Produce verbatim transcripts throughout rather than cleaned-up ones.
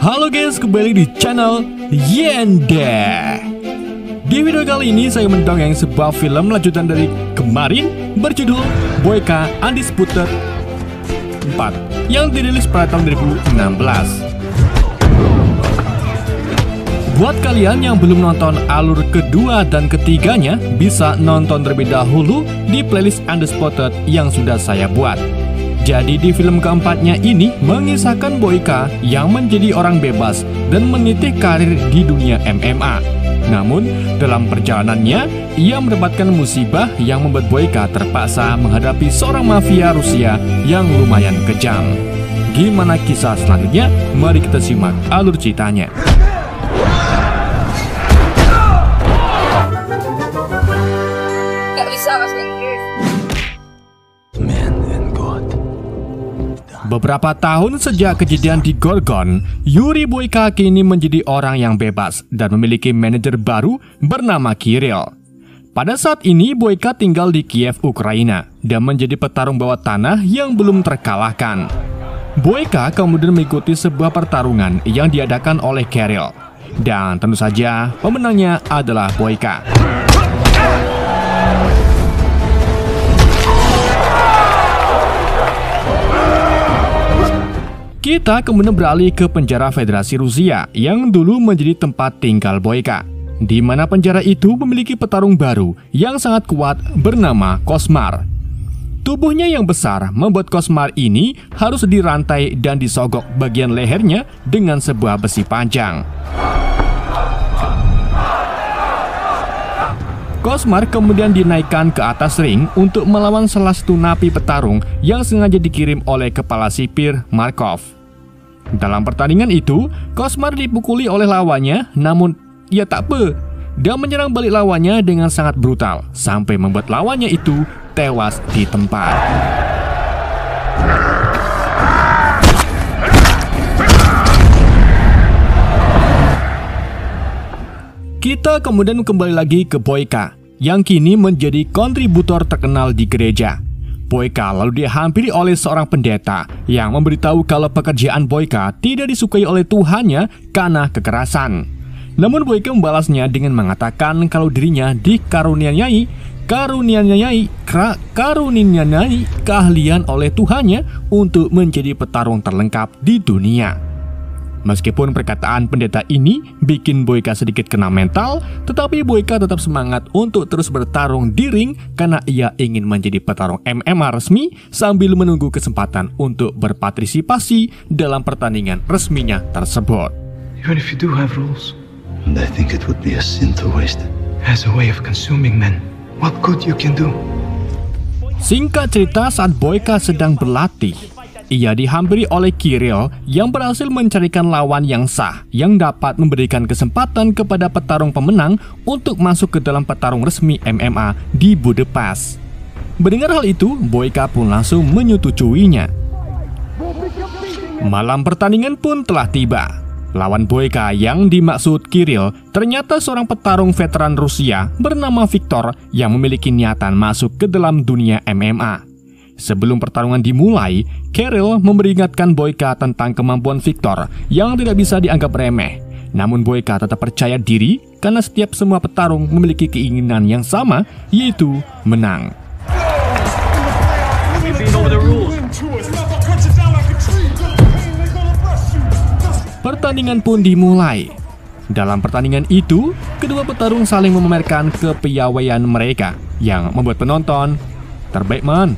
Halo guys, kembali di channel Y and D. Di video kali ini saya mendongeng sebuah film lanjutan dari kemarin berjudul Boyka Undisputed empat yang dirilis pada tahun dua ribu enam belas. Buat kalian yang belum nonton alur kedua dan ketiganya, bisa nonton terlebih dahulu di playlist Undisputed yang sudah saya buat. Jadi di film keempatnya ini mengisahkan Boyka yang menjadi orang bebas dan meniti karir di dunia M M A. Namun dalam perjalanannya ia mendapatkan musibah yang membuat Boyka terpaksa menghadapi seorang mafia Rusia yang lumayan kejam. Gimana kisah selanjutnya? Mari kita simak alur ceritanya. Gak bisa bahasa Inggris. Beberapa tahun sejak kejadian di Gorgon, Yuri Boyka kini menjadi orang yang bebas dan memiliki manajer baru bernama Kirill. Pada saat ini, Boyka tinggal di Kiev, Ukraina, dan menjadi petarung bawah tanah yang belum terkalahkan. Boyka kemudian mengikuti sebuah pertarungan yang diadakan oleh Kirill, dan tentu saja pemenangnya adalah Boyka. Kita kemudian beralih ke penjara Federasi Rusia yang dulu menjadi tempat tinggal Boyka, di mana penjara itu memiliki petarung baru yang sangat kuat bernama Kosmar. Tubuhnya yang besar membuat Kosmar ini harus dirantai dan disogok bagian lehernya dengan sebuah besi panjang. Kosmar kemudian dinaikkan ke atas ring untuk melawan salah satu napi petarung yang sengaja dikirim oleh kepala sipir Markov. Dalam pertandingan itu, Kosmar dipukuli oleh lawannya, namun ia tak pe dan menyerang balik lawannya dengan sangat brutal sampai membuat lawannya itu tewas di tempat. Kita kemudian kembali lagi ke Boyka, yang kini menjadi kontributor terkenal di gereja. Boyka lalu dihampiri oleh seorang pendeta yang memberitahu kalau pekerjaan Boyka tidak disukai oleh Tuhannya karena kekerasan. Namun Boyka membalasnya dengan mengatakan kalau dirinya dikaruniai, karuniai, karuniai keahlian oleh Tuhannya untuk menjadi petarung terlengkap di dunia. Meskipun perkataan pendeta ini bikin Boyka sedikit kena mental, tetapi Boyka tetap semangat untuk terus bertarung di ring karena ia ingin menjadi petarung M M A resmi sambil menunggu kesempatan untuk berpartisipasi dalam pertandingan resminya tersebut. Even if you do have rules, and I think it would be a sin to waste. As a way of consuming men, what good you can do? Singkat cerita, saat Boyka sedang berlatih, ia dihampiri oleh Kirill yang berhasil mencarikan lawan yang sah yang dapat memberikan kesempatan kepada petarung pemenang untuk masuk ke dalam petarung resmi M M A di Budapest. Mendengar hal itu, Boyka pun langsung menyetujuinya. Malam pertandingan pun telah tiba. Lawan Boyka yang dimaksud Kirill ternyata seorang petarung veteran Rusia bernama Viktor yang memiliki niatan masuk ke dalam dunia M M A. Sebelum pertarungan dimulai, Kirill memperingatkan Boyka tentang kemampuan Viktor yang tidak bisa dianggap remeh. Namun Boyka tetap percaya diri karena setiap semua petarung memiliki keinginan yang sama, yaitu menang. Pertandingan pun dimulai. Dalam pertandingan itu, kedua petarung saling memamerkan kepiawaian mereka yang membuat penonton terbaik man.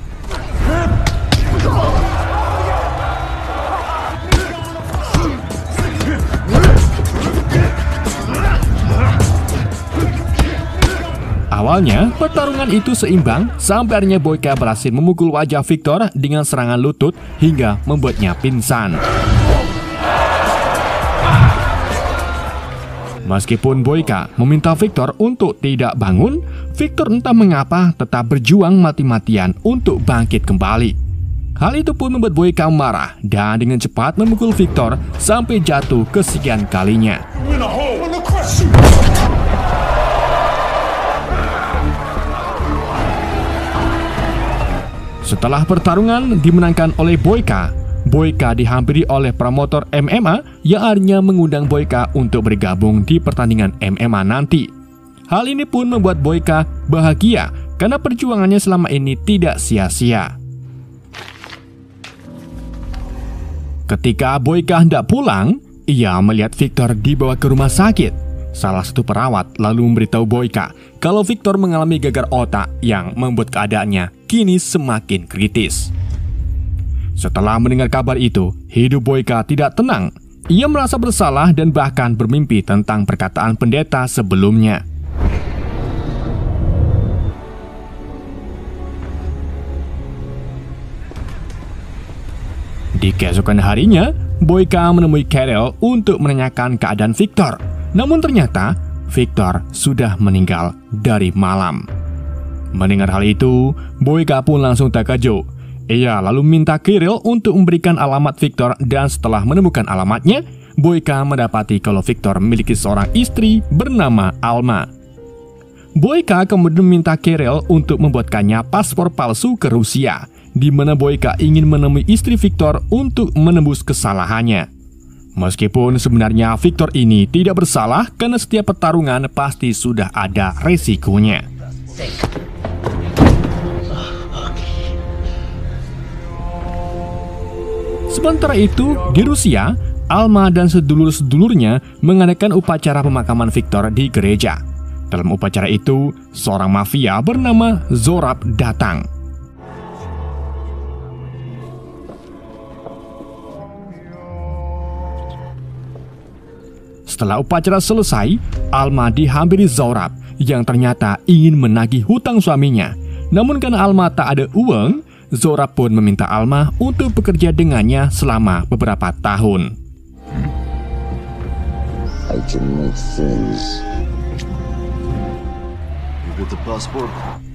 Awalnya, pertarungan itu seimbang sampai akhirnya Boyka berhasil memukul wajah Viktor dengan serangan lutut hingga membuatnya pingsan. Meskipun Boyka meminta Viktor untuk tidak bangun, Viktor entah mengapa tetap berjuang mati-matian untuk bangkit kembali. Hal itu pun membuat Boyka marah dan dengan cepat memukul Viktor sampai jatuh kesekian kalinya. Setelah pertarungan dimenangkan oleh Boyka, Boyka dihampiri oleh promotor M M A yang akhirnya mengundang Boyka untuk bergabung di pertandingan M M A nanti. Hal ini pun membuat Boyka bahagia karena perjuangannya selama ini tidak sia-sia. Ketika Boyka hendak pulang, ia melihat Viktor dibawa ke rumah sakit. Salah satu perawat lalu memberitahu Boyka kalau Viktor mengalami gagal otak yang membuat keadaannya kini semakin kritis. Setelah mendengar kabar itu, hidup Boyka tidak tenang. Ia merasa bersalah dan bahkan bermimpi tentang perkataan pendeta sebelumnya. Di keesokan harinya, Boyka menemui Carol untuk menanyakan keadaan Viktor. Namun ternyata, Viktor sudah meninggal dari malam. Mendengar hal itu, Boyka pun langsung terkejut. Ia lalu minta Kirill untuk memberikan alamat Viktor, dan setelah menemukan alamatnya, Boyka mendapati kalau Viktor memiliki seorang istri bernama Alma. Boyka kemudian minta Kirill untuk membuatkannya paspor palsu ke Rusia, di mana Boyka ingin menemui istri Viktor untuk menembus kesalahannya. Meskipun sebenarnya Viktor ini tidak bersalah karena setiap pertarungan pasti sudah ada resikonya. Sementara itu, di Rusia, Alma dan sedulur-sedulurnya mengadakan upacara pemakaman Viktor di gereja. Dalam upacara itu, seorang mafia bernama Zorab datang. Setelah upacara selesai, Alma dihampiri Zorab yang ternyata ingin menagih hutang suaminya. Namun karena Alma tak ada uang, Zorab pun meminta Alma untuk bekerja dengannya selama beberapa tahun.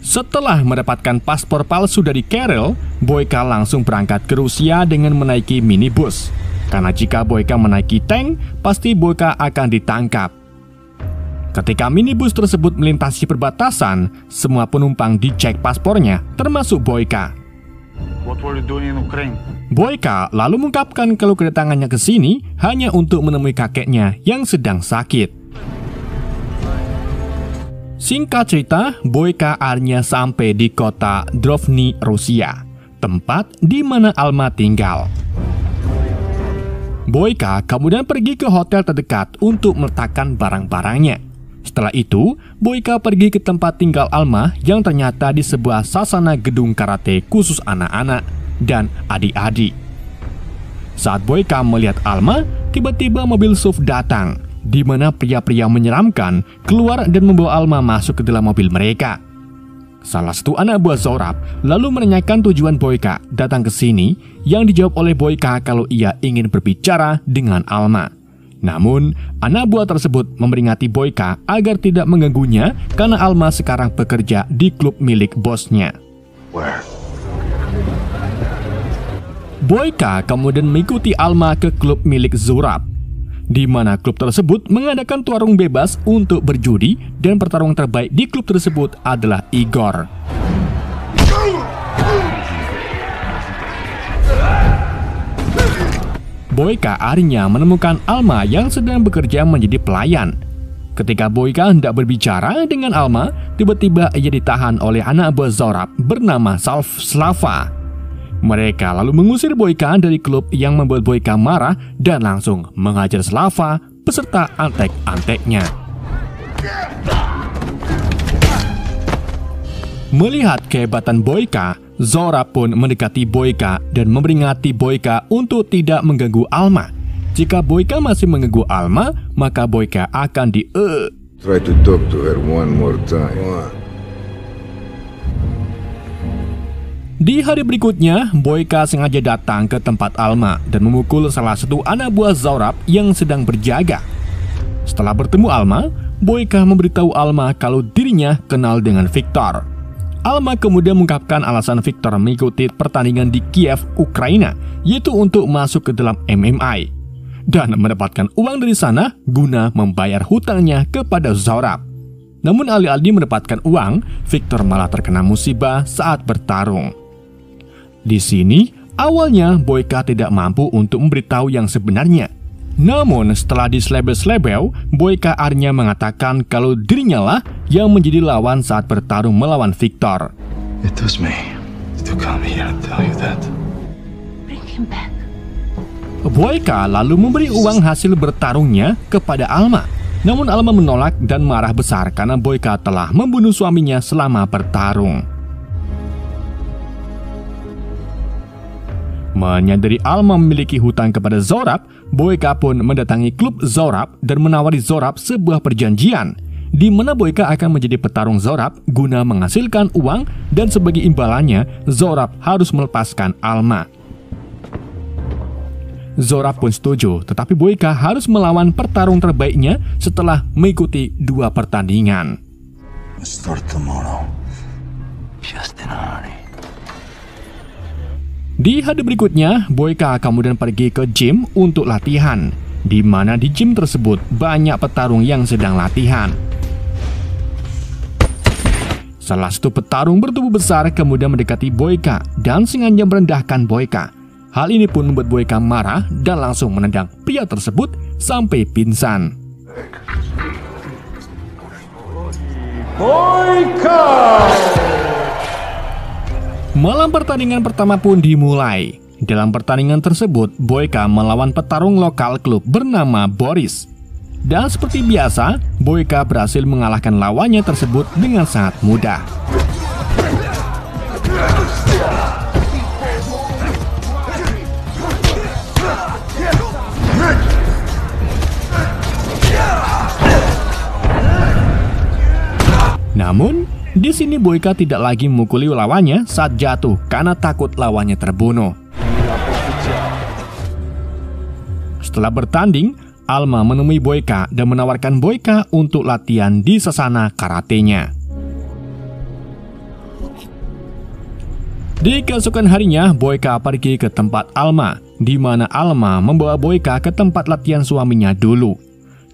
Setelah mendapatkan paspor palsu dari Carol, Boyka langsung berangkat ke Rusia dengan menaiki minibus. Karena jika Boyka menaiki tank, pasti Boyka akan ditangkap. Ketika minibus tersebut melintasi perbatasan, semua penumpang dicek paspornya, termasuk Boyka. Boyka lalu mengungkapkan kalau kedatangannya ke sini hanya untuk menemui kakeknya yang sedang sakit. Singkat cerita, Boyka akhirnya sampai di kota Drovni, Rusia, tempat di mana Alma tinggal. Boyka kemudian pergi ke hotel terdekat untuk meletakkan barang-barangnya. Setelah itu, Boyka pergi ke tempat tinggal Alma yang ternyata di sebuah sasana gedung karate khusus anak-anak dan adik-adik. Saat Boyka melihat Alma, tiba-tiba mobil S U V datang, di mana pria-pria menyeramkan keluar dan membawa Alma masuk ke dalam mobil mereka. Salah satu anak buah Zorab lalu menanyakan tujuan Boyka datang ke sini, yang dijawab oleh Boyka kalau ia ingin berbicara dengan Alma. Namun, anak buah tersebut memperingati Boyka agar tidak mengganggunya karena Alma sekarang bekerja di klub milik bosnya. Boyka kemudian mengikuti Alma ke klub milik Zorab, di mana klub tersebut mengadakan tuarung bebas untuk berjudi, dan pertarung terbaik di klub tersebut adalah Igor. Boyka akhirnya menemukan Alma yang sedang bekerja menjadi pelayan. Ketika Boyka hendak berbicara dengan Alma, tiba-tiba ia ditahan oleh anak buah Zorab bernama Slava. Mereka lalu mengusir Boyka dari klub yang membuat Boyka marah dan langsung menghajar Slava beserta antek-anteknya. Melihat kehebatan Boyka, Zora pun mendekati Boyka dan memperingati Boyka untuk tidak mengganggu Alma. Jika Boyka masih mengganggu Alma, maka Boyka akan di... Uh... Try to talk to her one more time. One. Di hari berikutnya, Boyka sengaja datang ke tempat Alma dan memukul salah satu anak buah Zorab yang sedang berjaga. Setelah bertemu Alma, Boyka memberitahu Alma kalau dirinya kenal dengan Viktor. Alma kemudian mengungkapkan alasan Viktor mengikuti pertandingan di Kiev, Ukraina, yaitu untuk masuk ke dalam M M A dan mendapatkan uang dari sana guna membayar hutangnya kepada Zorab. Namun alih-alih mendapatkan uang, Viktor malah terkena musibah saat bertarung. Di sini, Awalnya, Boyka tidak mampu untuk memberitahu yang sebenarnya. Namun, setelah diselebel-selebel, Boyka akhirnya mengatakan kalau dirinya lah yang menjadi lawan saat bertarung melawan Viktor. It was me to come here and tell you that. Bring him back. Boyka lalu memberi uang hasil bertarungnya kepada Alma. Namun Alma menolak dan marah besar karena Boyka telah membunuh suaminya selama bertarung. Menyadari Alma memiliki hutang kepada Zorab, Boyka pun mendatangi klub Zorab dan menawari Zorab sebuah perjanjian di mana Boyka akan menjadi petarung Zorab guna menghasilkan uang, dan sebagai imbalannya Zorab harus melepaskan Alma. Zorab pun setuju, tetapi Boyka harus melawan pertarung terbaiknya setelah mengikuti dua pertandingan. Start tomorrow. Just in a hurry. Di hari berikutnya, Boyka kemudian pergi ke gym untuk latihan, di mana di gym tersebut banyak petarung yang sedang latihan. Salah satu petarung bertubuh besar kemudian mendekati Boyka dan sengaja merendahkan Boyka. Hal ini pun membuat Boyka marah dan langsung menendang pria tersebut sampai pingsan. Boyka! Malam pertandingan pertama pun dimulai. Dalam pertandingan tersebut, Boyka melawan petarung lokal klub bernama Boris. Dan seperti biasa, Boyka berhasil mengalahkan lawannya tersebut dengan sangat mudah. Namun, di sini Boyka tidak lagi memukuli lawannya saat jatuh karena takut lawannya terbunuh. Setelah bertanding, Alma menemui Boyka dan menawarkan Boyka untuk latihan di sasana karatenya. Di keesokan harinya, Boyka pergi ke tempat Alma, di mana Alma membawa Boyka ke tempat latihan suaminya dulu.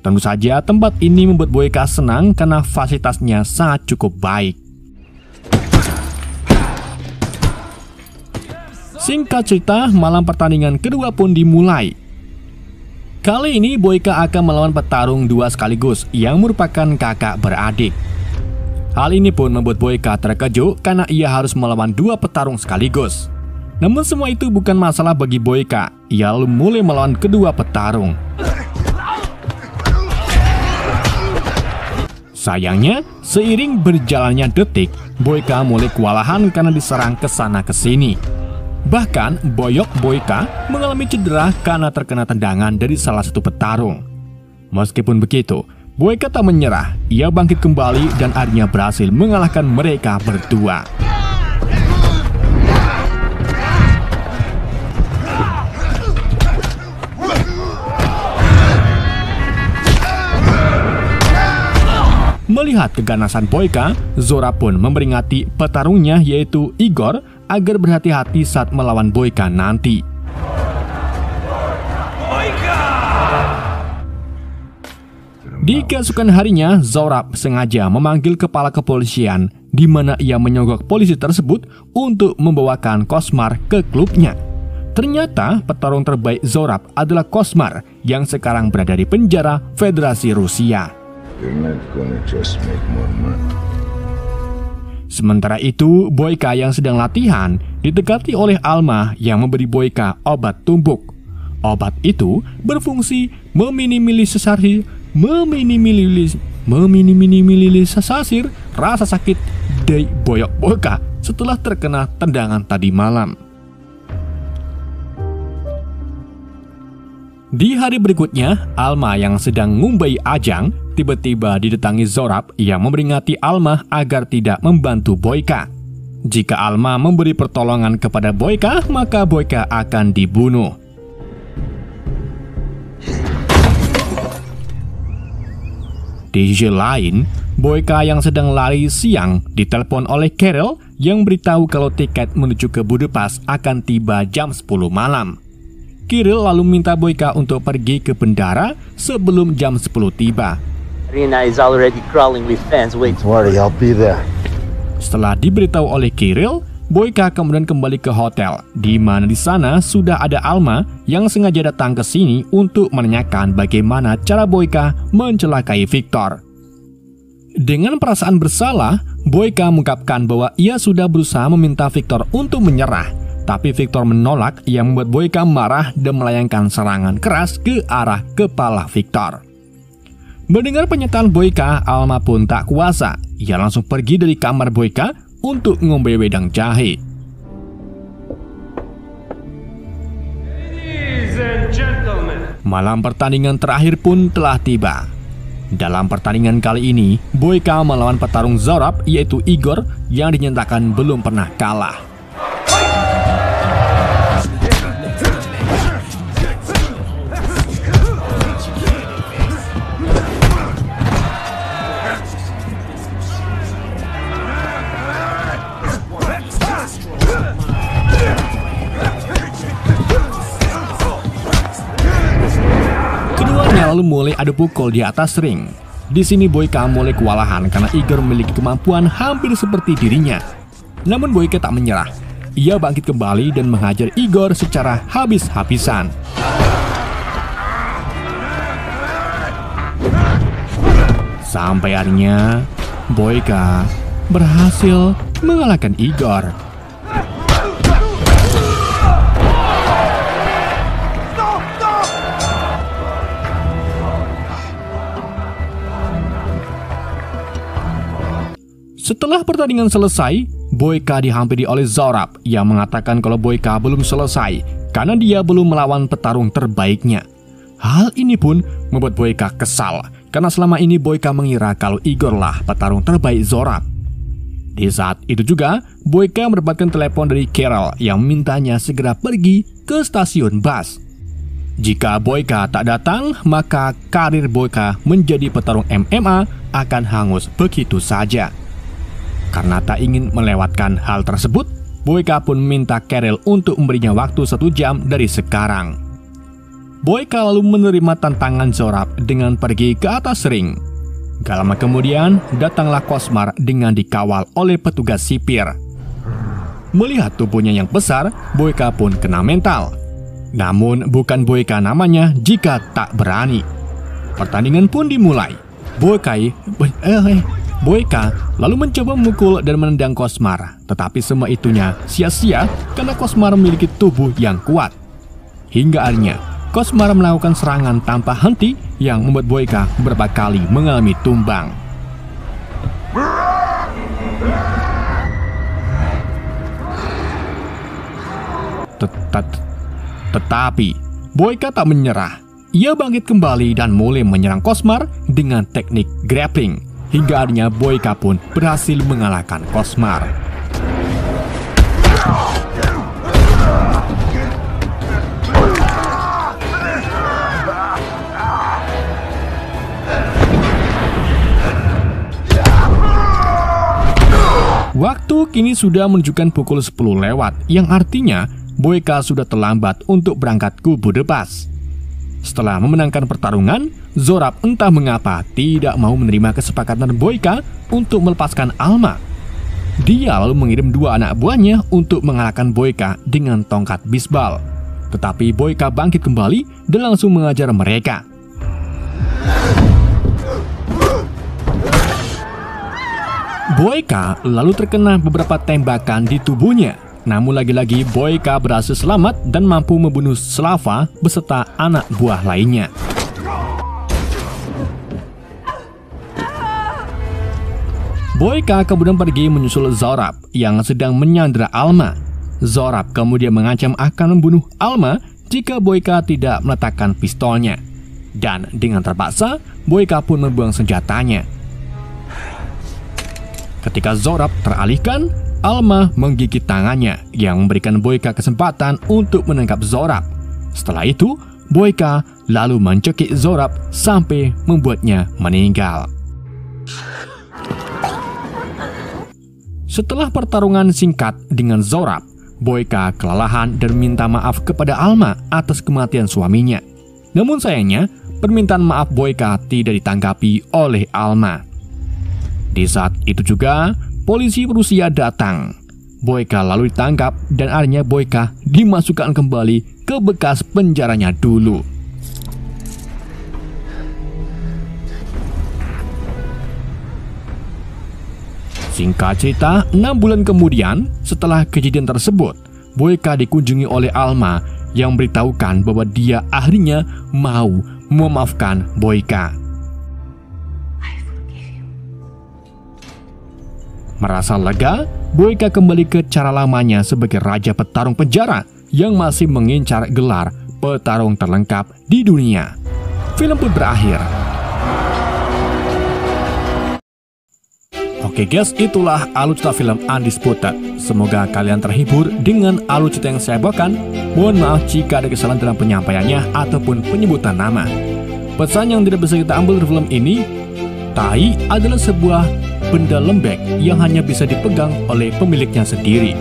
Tentu saja tempat ini membuat Boyka senang karena fasilitasnya sangat cukup baik. Singkat cerita, malam pertandingan kedua pun dimulai. Kali ini Boyka akan melawan petarung dua sekaligus yang merupakan kakak beradik. Hal ini pun membuat Boyka terkejut karena ia harus melawan dua petarung sekaligus. Namun semua itu bukan masalah bagi Boyka. Ia lalu mulai melawan kedua petarung. Sayangnya, seiring berjalannya detik, Boyka mulai kewalahan karena diserang ke sana ke sini. Bahkan, boyok Boyka mengalami cedera karena terkena tendangan dari salah satu petarung. Meskipun begitu, Boyka tak menyerah. Ia bangkit kembali dan akhirnya berhasil mengalahkan mereka berdua. Melihat keganasan Boyka, Zorab pun memperingati petarungnya yaitu Igor agar berhati-hati saat melawan Boyka nanti. Di keesokan harinya, Zorab sengaja memanggil kepala kepolisian, di mana ia menyogok polisi tersebut untuk membawakan Kosmar ke klubnya. Ternyata petarung terbaik Zorab adalah Kosmar yang sekarang berada di penjara Federasi Rusia. Sementara itu, Boyka yang sedang latihan didekati oleh Alma yang memberi Boyka obat tumbuk. Obat itu berfungsi meminimalisir meminimalisir meminimalisir rasa sakit dari boyok Boyka setelah terkena tendangan tadi malam. Di hari berikutnya, Alma yang sedang ngumbai ajang tiba-tiba didatangi Zorab yang memperingati Alma agar tidak membantu Boyka. Jika Alma memberi pertolongan kepada Boyka, maka Boyka akan dibunuh. Di sisi lain, Boyka yang sedang lari siang ditelepon oleh Carol yang beritahu kalau tiket menuju ke Budapest akan tiba jam sepuluh malam. Kirill lalu minta Boyka untuk pergi ke bandara sebelum jam sepuluh tiba. Setelah diberitahu oleh Kirill, Boyka kemudian kembali ke hotel, di mana di sana sudah ada Alma yang sengaja datang ke sini untuk menanyakan bagaimana cara Boyka mencelakai Viktor. Dengan perasaan bersalah, Boyka mengungkapkan bahwa ia sudah berusaha meminta Viktor untuk menyerah, tapi Viktor menolak yang membuat Boyka marah dan melayangkan serangan keras ke arah kepala Viktor. Mendengar pernyataan Boyka, Alma pun tak kuasa. Ia langsung pergi dari kamar Boyka untuk ngombe wedang jahe. Malam pertandingan terakhir pun telah tiba. Dalam pertandingan kali ini, Boyka melawan petarung Zorab, yaitu Igor, yang dinyatakan belum pernah kalah. Lalu mulai adu pukul di atas ring. Di sini Boyka mulai kewalahan karena Igor memiliki kemampuan hampir seperti dirinya. Namun Boyka tak menyerah. Ia bangkit kembali dan menghajar Igor secara habis-habisan. Sampai akhirnya Boyka berhasil mengalahkan Igor. Setelah pertandingan selesai, Boyka dihampiri oleh Zorab yang mengatakan kalau Boyka belum selesai karena dia belum melawan petarung terbaiknya. Hal ini pun membuat Boyka kesal karena selama ini Boyka mengira kalau Igor lah petarung terbaik Zorab. Di saat itu juga, Boyka mendapatkan telepon dari Carol yang memintanya segera pergi ke stasiun bus. Jika Boyka tak datang, maka karir Boyka menjadi petarung M M A akan hangus begitu saja. Karena tak ingin melewatkan hal tersebut, Boyka pun minta Kirill untuk memberinya waktu satu jam dari sekarang. Boyka lalu menerima tantangan Zorab dengan pergi ke atas ring. Gak lama kemudian, datanglah Kosmar dengan dikawal oleh petugas sipir. Melihat tubuhnya yang besar, Boyka pun kena mental. Namun bukan Boyka namanya jika tak berani. Pertandingan pun dimulai. Boyka... Boyka lalu mencoba memukul dan menendang Kosmar, tetapi semua itunya sia-sia karena Kosmar memiliki tubuh yang kuat. Hingga akhirnya, Kosmar melakukan serangan tanpa henti yang membuat Boyka beberapa kali mengalami tumbang. Tetapi, Boyka tak menyerah. Ia bangkit kembali dan mulai menyerang Kosmar dengan teknik grappling. Hingga akhirnya Boyka pun berhasil mengalahkan Kosmar. Waktu kini sudah menunjukkan pukul sepuluh lewat, yang artinya Boyka sudah terlambat untuk berangkat ke Budapest. Setelah memenangkan pertarungan, Zorab entah mengapa tidak mau menerima kesepakatan Boyka untuk melepaskan Alma. Dia lalu mengirim dua anak buahnya untuk mengalahkan Boyka dengan tongkat bisbal. Tetapi Boyka bangkit kembali dan langsung mengajar mereka. Boyka lalu terkena beberapa tembakan di tubuhnya. Namun lagi-lagi Boyka berhasil selamat dan mampu membunuh Slava beserta anak buah lainnya. Boyka kemudian pergi menyusul Zorab yang sedang menyandra Alma. Zorab kemudian mengancam akan membunuh Alma jika Boyka tidak meletakkan pistolnya. Dan dengan terpaksa, Boyka pun membuang senjatanya. Ketika Zorab teralihkan, Alma menggigit tangannya yang memberikan Boyka kesempatan untuk menangkap Zorab. Setelah itu, Boyka lalu mencekik Zorab sampai membuatnya meninggal. Setelah pertarungan singkat dengan Zorab, Boyka kelelahan dan minta maaf kepada Alma atas kematian suaminya. Namun sayangnya, permintaan maaf Boyka tidak ditanggapi oleh Alma. Di saat itu juga, polisi Rusia datang. Boyka lalu ditangkap dan akhirnya Boyka dimasukkan kembali ke bekas penjaranya dulu. Singkat cerita, enam bulan kemudian setelah kejadian tersebut, Boyka dikunjungi oleh Alma yang memberitahukan bahwa dia akhirnya mau memaafkan Boyka. Merasa lega, Boyka kembali ke cara lamanya sebagai raja petarung penjara yang masih mengincar gelar petarung terlengkap di dunia. Film pun berakhir. Oke guys, itulah alutsista film Undisputed. Semoga kalian terhibur dengan alutsista yang saya bawakan. Mohon maaf jika ada kesalahan dalam penyampaiannya ataupun penyebutan nama. Pesan yang tidak bisa kita ambil dari film ini, tai adalah sebuah benda lembek yang hanya bisa dipegang oleh pemiliknya sendiri.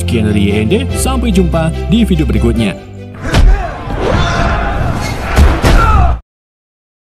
Sekian dari Y and D, sampai jumpa di video berikutnya.